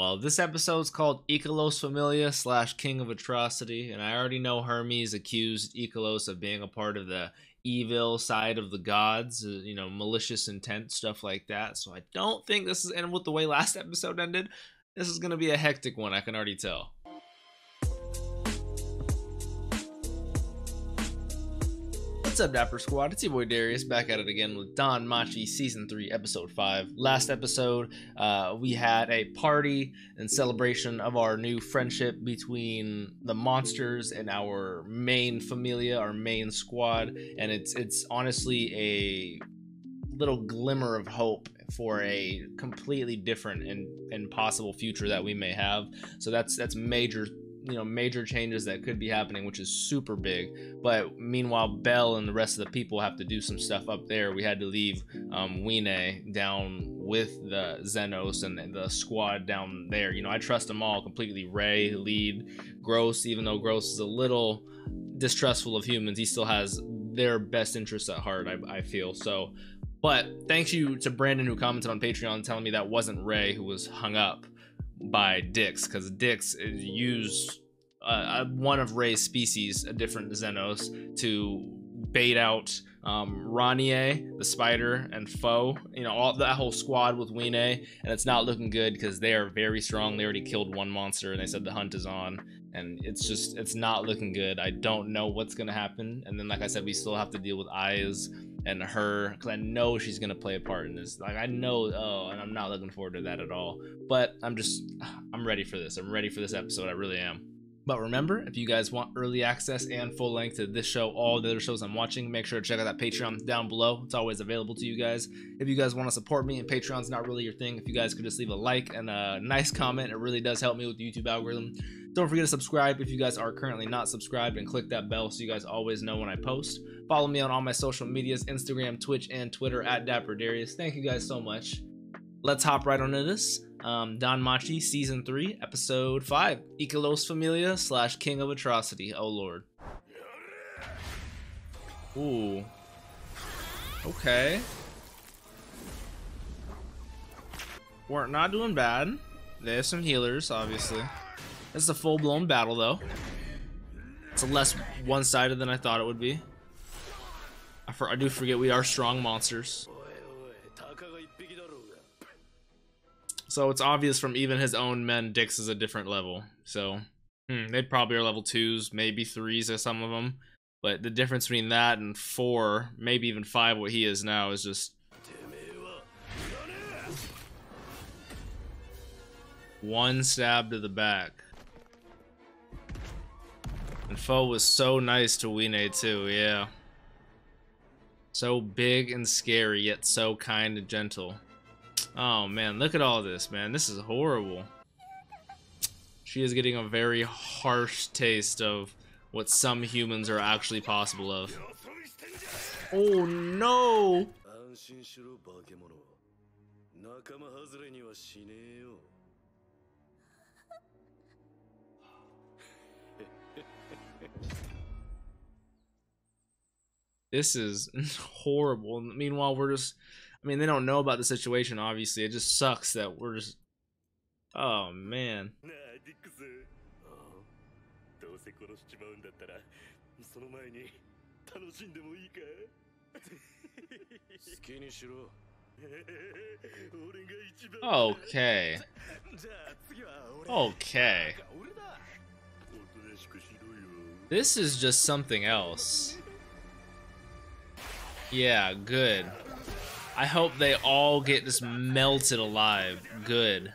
Well, this episode's called Ikelos Familia / King of Atrocity, and I already know Hermes accused Ikelos of being a part of the evil side of the gods, you know, malicious intent, stuff like that. So I don't think this is, and with the way last episode ended, this is going to be a hectic one, I can already tell. What's up, Dapper Squad? It's your boy Darius, back at it again with Danmachi Season 3, Episode 5. Last episode, we had a party in celebration of our new friendship between the monsters and our main familia, our main squad, and it's honestly a little glimmer of hope for a completely different and possible future that we may have. So that's major, you know, major changes that could be happening, which is super big. But meanwhile, Bell and the rest of the people have to do some stuff up there. We had to leave Weine down with the Xenos and the squad down there. You know, I trust them all completely. Ray, Lee, Gross, even though Gross is a little distrustful of humans, he still has their best interests at heart, I feel. So, but thank you to Brandon who commented on Patreon telling me that wasn't Ray who was hung up by Dix, because Dix used one of Ray's species, a different Xenos, to bait out Ranier, the spider, and Foe. You know, all that whole squad with Weine, and it's not looking good because they are very strong. They already killed one monster, and they said the hunt is on, and it's just, it's not looking good. I don't know what's gonna happen. And then, like I said, we still have to deal with Eyes and her, because I know she's gonna play a part in this. Like, I know, oh, and I'm not looking forward to that at all. But I'm ready for this. I'm ready for this episode. I really am. But remember, if you guys want early access and full length to this show, all the other shows I'm watching, make sure to check out that Patreon down below. It's always available to you guys. If you guys want to support me and Patreon's not really your thing, if you guys could just leave a like and a nice comment, it really does help me with the YouTube algorithm. Don't forget to subscribe if you guys are currently not subscribed, and click that bell so you guys always know when I post. Follow me on all my social medias, Instagram, Twitch, and Twitter at Dapper Darius. Thank you guys so much. Let's hop right onto this. Danmachi Season 3, Episode 5, Ikelos Familia / King of Atrocity. Oh lord. Ooh. Okay. We're not doing bad. They have some healers, obviously. It's a full-blown battle, though. It's less one-sided than I thought it would be. I do forget we are strong monsters. So it's obvious from even his own men, Dix is a different level. So they probably are level 2s, maybe 3s or some of them. But the difference between that and 4, maybe even 5, what he is now, is just... one stab to the back. And Foe was so nice to Weine too, yeah. So big and scary, yet so kind and gentle. Oh man, look at all this, man. This is horrible. She is getting a very harsh taste of what some humans are actually possible of. Oh no! This is horrible. Meanwhile, we're just... I mean, they don't know about the situation, obviously. It just sucks that we're just... oh, man. Okay. Okay. This is just something else. Yeah, good. I hope they all get just melted alive. Good.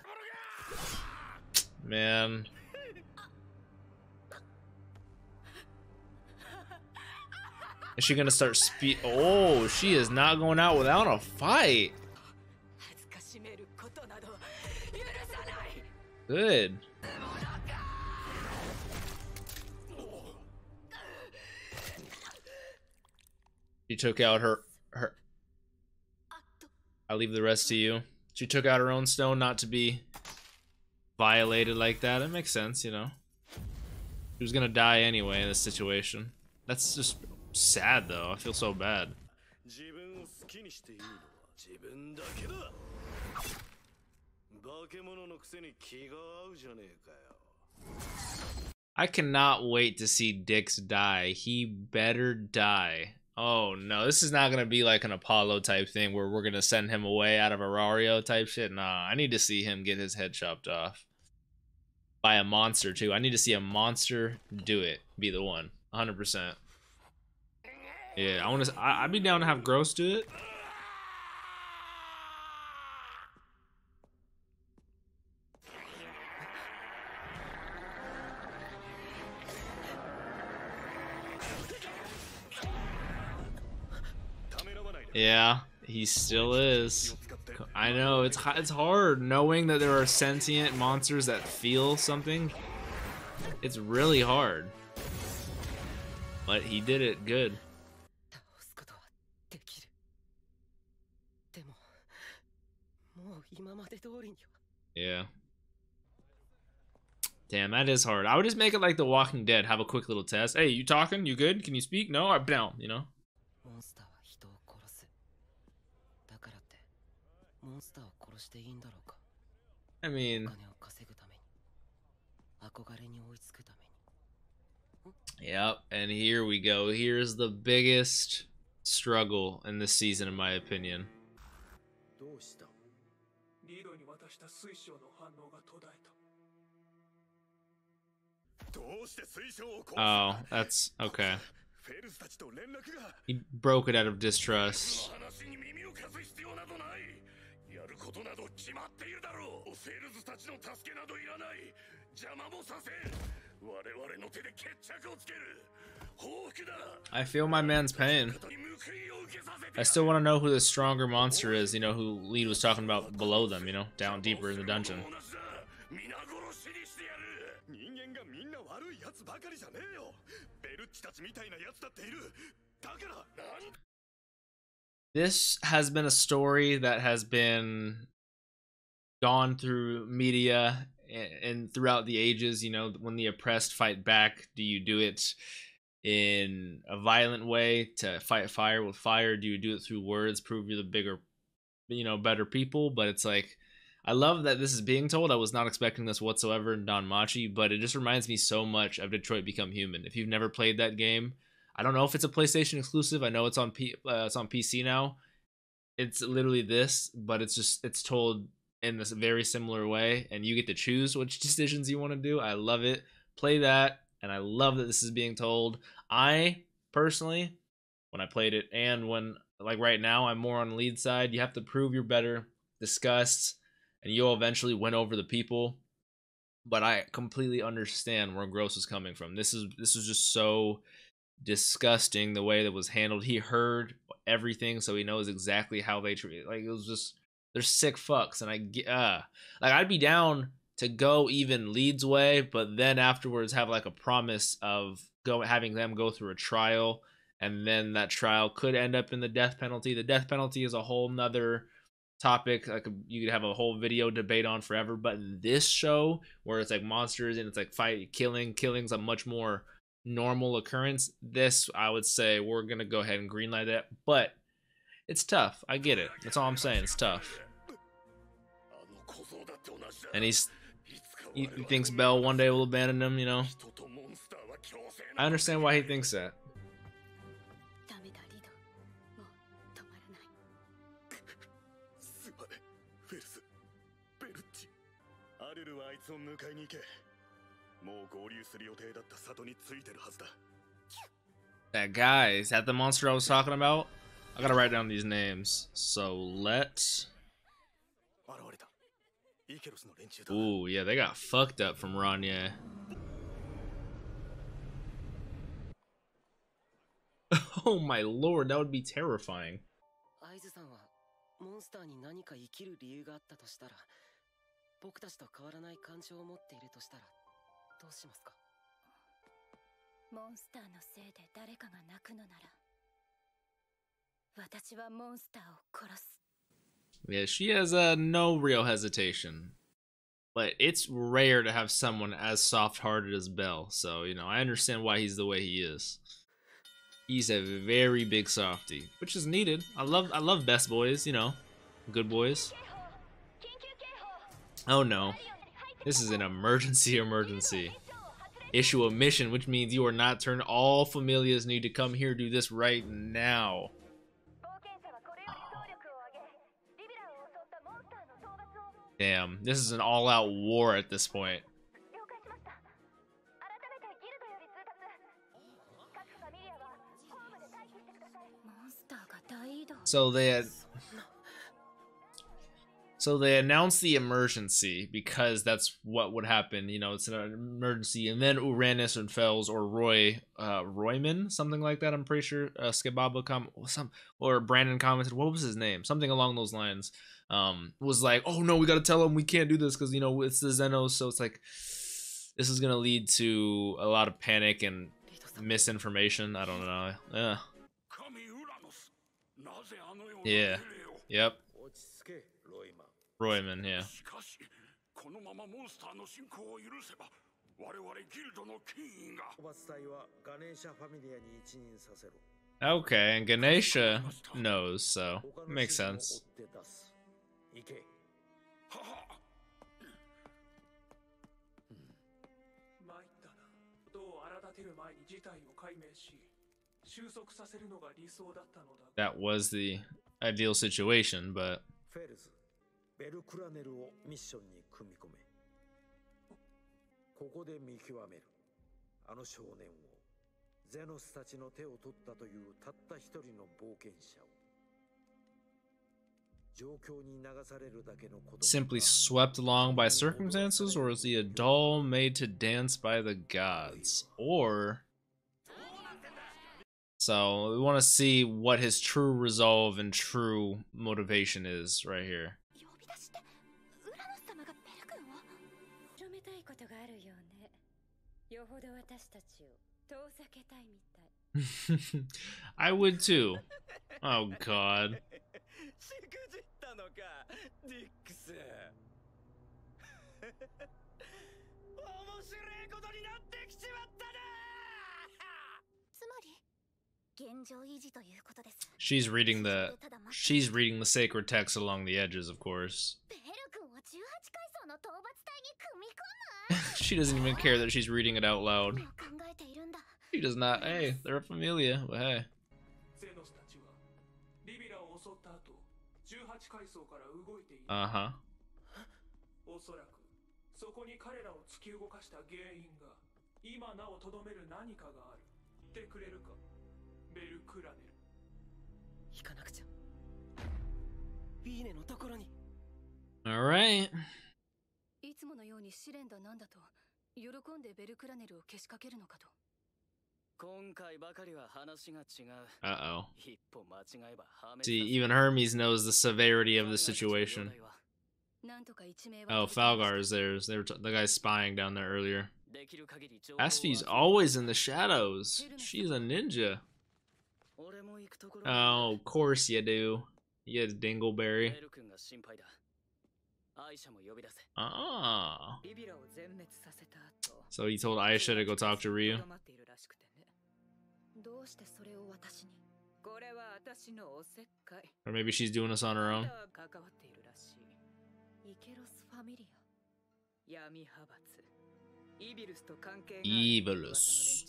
Man. Is she gonna start oh, she is not going out without a fight. Good. She took out her. I leave the rest to you. She took out her own stone not to be violated like that. It makes sense, you know. She was gonna die anyway in this situation. That's just sad, though. I feel so bad. I cannot wait to see Dix die. He better die. Oh no, this is not gonna be like an Apollo type thing where we're gonna send him away out of Arario type shit. Nah, I need to see him get his head chopped off by a monster too. I need to see a monster do it. Be the one, 100%. Yeah, I want to. I'd be down to have Gross do it. Yeah, he still is. I know, it's hard knowing that there are sentient monsters that feel something. It's really hard. But he did it good. Yeah. Damn, that is hard. I would just make it like The Walking Dead, have a quick little test. Hey, you talking? You good? Can you speak? No? I'm down, you know? I mean, yep, and here we go. Here's the biggest struggle in this season, in my opinion. Oh, that's okay. He broke it out of distrust. I feel my man's pain. I still want to know who the stronger monster is, you know, who Lee was talking about below them, you know, down deeper in the dungeon. This has been a story that has been gone through media and throughout the ages. You know, when the oppressed fight back, do you do it in a violent way to fight fire with fire? Do you do it through words, prove you're the bigger, you know, better people? But it's like, I love that this is being told. I was not expecting this whatsoever in Danmachi, but it just reminds me so much of Detroit Become Human. If you've never played that game, I don't know if it's a PlayStation exclusive. I know it's on PC now. It's literally this, but it's just, it's told in this very similar way, and you get to choose which decisions you want to do. I love it. Play that, and I love that this is being told. I personally, when I played it, and when, like right now, I'm more on lead side. You have to prove you're better, discuss, and you'll eventually win over the people. But I completely understand where Gross is coming from. This is just so disgusting the way that was handled. He heard everything, so he knows exactly how they treat it. Like, it was just, they're sick fucks, and I get, like, I'd be down to go even Leeds way, but then afterwards have like a promise of having them go through a trial, and then that trial could end up in the death penalty. The death penalty is a whole nother topic, like you could have a whole video debate on forever. But in this show, where it's like monsters and it's like fight, killing's a much more normal occurrence, this, I would say, we're gonna go ahead and greenlight that. But it's tough, I get it. That's all I'm saying, it's tough. And he thinks Bell one day will abandon him, you know. I understand why he thinks that. That guy, is that the monster I was talking about? I gotta write down these names. So let's... Ooh, yeah, they got fucked up from Ranier. Oh my lord, that would be terrifying. Yeah, she has no real hesitation. But it's rare to have someone as soft-hearted as Bell, so, you know, I understand why he's the way he is. He's a very big softie, which is needed. I love best boys, you know, good boys. Oh no. This is an emergency. Issue a mission, which means you are not turned. All familias need to come here. Do this right now. Damn, this is an all-out war at this point. So they announced the emergency because that's what would happen. You know, it's an emergency, and then Ouranos and Fels or Royman, something like that. I'm pretty sure Brandon commented, what was his name? Something along those lines. Was like, oh no, we gotta tell him we can't do this because you know it's the Xenos. So it's like this is gonna lead to a lot of panic and misinformation. I don't know. Yeah. Yeah. Yep. Royman, yeah. Okay, and Ganesha knows, so makes sense. That was the ideal situation, but simply swept along by circumstances, or is he a doll made to dance by the gods? Or so we want to see what his true resolve and true motivation is right here. I would too. Oh god. She's reading the sacred text along the edges, of course. She doesn't even care that she's reading it out loud. She does not. Hey, they're a familia, but hey. Uh-huh. All right. Uh-oh. See, even Hermes knows the severity of the situation. Oh, Falgar is there. The guy's spying down there earlier. Asphy's always in the shadows. She's a ninja. Oh, of course you do. You dingleberry. Ah. So he told Aisha to go talk to Ryu. Or maybe she's doing this on her own. Evilus.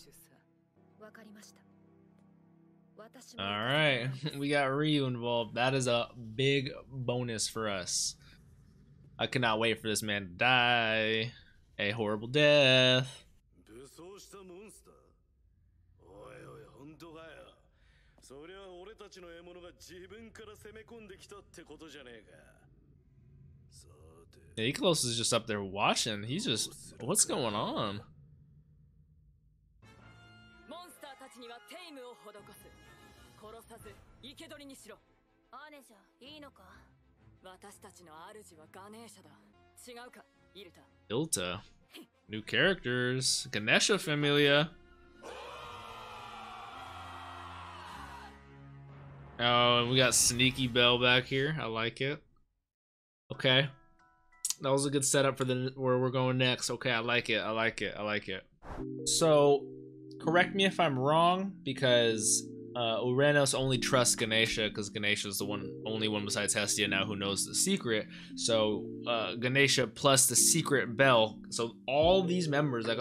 Alright, we got Ryu involved. That is a big bonus for us. I cannot wait for this man to die a horrible death. Yeah, Ikelos is just up there watching. He's just, what's going on? Ilta. New characters. Ganesha familia. Oh, and we got sneaky Bell back here. I like it. Okay. That was a good setup for where we're going next. Okay, I like it. I like it. I like it. So, correct me if I'm wrong, because Ouranos only trusts Ganesha because Ganesha is the only one besides Hestia now who knows the secret. So Ganesha plus the secret Bell. So all these members, they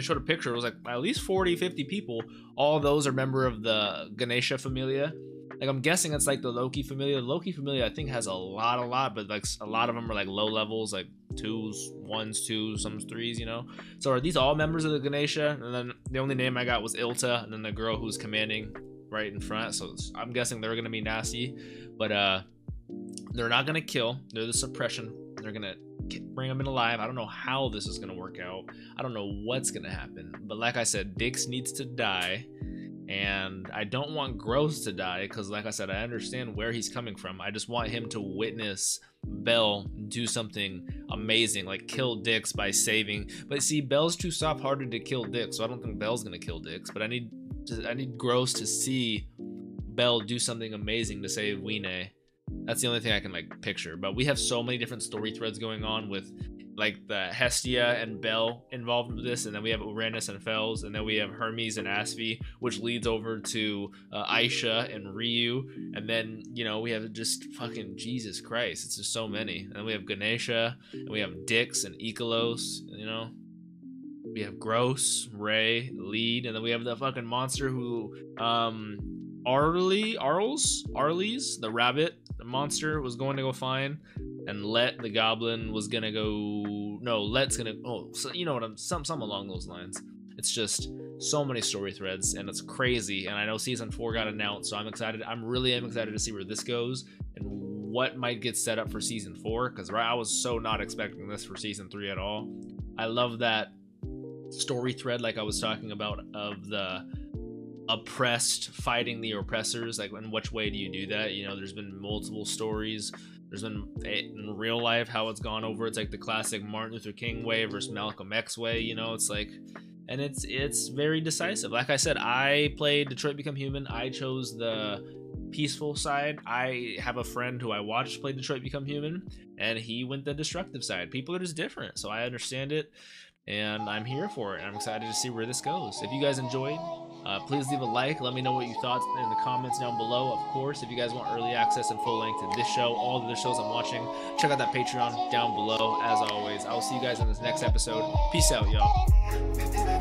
showed a picture. It was like at least 40, 50 people. All those are member of the Ganesha Familia. Like, I'm guessing it's like the Loki Familia. The Loki Familia, I think, has a lot, but like a lot of them are like low levels, like 2s, 1s, 2s, some 3s, you know? So are these all members of the Ganesha? And then the only name I got was Ilta, and then the girl who's commanding right in front. So I'm guessing they're gonna be nasty, but they're not gonna kill. They're the suppression. They're gonna bring them in alive. I don't know how this is gonna work out. I don't know what's gonna happen, but like I said, Dix needs to die. And I don't want Gross to die because, like I said, I understand where he's coming from. I just want him to witness Bell do something amazing, like kill Dix by saving. But see, Bell's too soft-hearted to kill Dix, so I don't think Bell's gonna kill Dix. But I need Gross to see Bell do something amazing to save Weine. That's the only thing I can like picture. But we have so many different story threads going on with like the Hestia and Bell involved with this, and then we have Ouranos and Fels, and then we have Hermes and Asvi, which leads over to Aisha and Ryu, and then, you know, we have just fucking Jesus Christ, it's just so many. And then we have Ganesha, and we have Dix and Ikelos, you know, we have Gross, Ray, Lee, and then we have the fucking monster who Arles, the rabbit, the monster was going to go find, and Let, the goblin, was gonna go, no, Let's gonna, oh, so you know what, I'm some along those lines. It's just so many story threads, and it's crazy. And I know season 4 got announced, so I'm excited. I'm really excited to see where this goes and what might get set up for season 4, because I was so not expecting this for season 3 at all. I love that story thread, like I was talking about, of the oppressed fighting the oppressors. Like, in which way do you do that? You know, there's been multiple stories. There's been, in real life, how it's gone over. It's like the classic Martin Luther King way versus Malcolm X way, you know? It's like, and it's very decisive. Like I said, I played Detroit Become Human. I chose the peaceful side. I have a friend who I watched play Detroit Become Human, and he went the destructive side. People are just different, so I understand it, and I'm here for it. I'm excited to see where this goes. If you guys enjoyed, please leave a like. Let me know what you thought in the comments down below. Of course, if you guys want early access and full length to this show, all the other shows I'm watching, check out that Patreon down below. As always, I will see you guys in this next episode. Peace out, y'all.